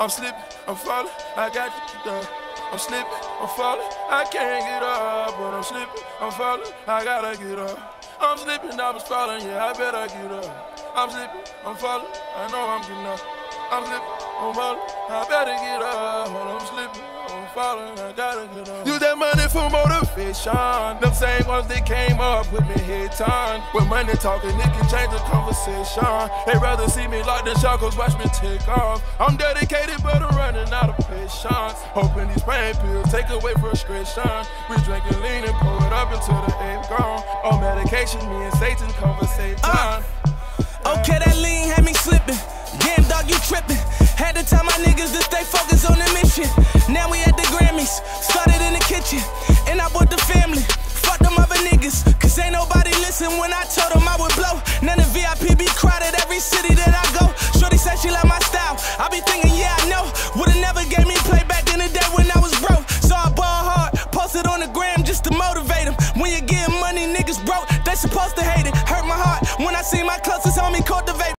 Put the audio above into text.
I'm slipping, I'm falling, I got you. I'm slipping, I'm falling, I can't get up. But I'm slipping, I'm falling, I gotta get up. I'm slipping, I was falling, yeah, I better get up. I'm slipping, I'm falling, I know I'm getting up. I'm slipping, I'm falling, I better get up. But I'm slipping, I'm falling, I gotta get up. Use that money for motivation. Them same ones that came up with me head time. With money talking, it can change the conversation. They'd rather see me locked in shackles, watch me take off. I'm dedicated, but I'm running out of patience. Hoping these pain pills take away frustration. We drinking lean and pour it up until the ape gone. On medication, me and Satan conversation. Okay, that lean had me slipping. Damn, dog, you tripping. Had to tell my niggas to stay focused on the mission. Now we at the Grammys, started in the kitchen. And I bought the family, fuck them other niggas. Cause ain't nobody listen when I told them I would blow. None of VIP be crowded every city that I go. Shorty said she like my style, I be thinking yeah I know. Would've never gave me play back in the day when I was broke. So I ball hard, posted on the gram just to motivate them. When you getting money niggas broke, they supposed to hate it. Hurt my heart when I see my closest homie cultivate.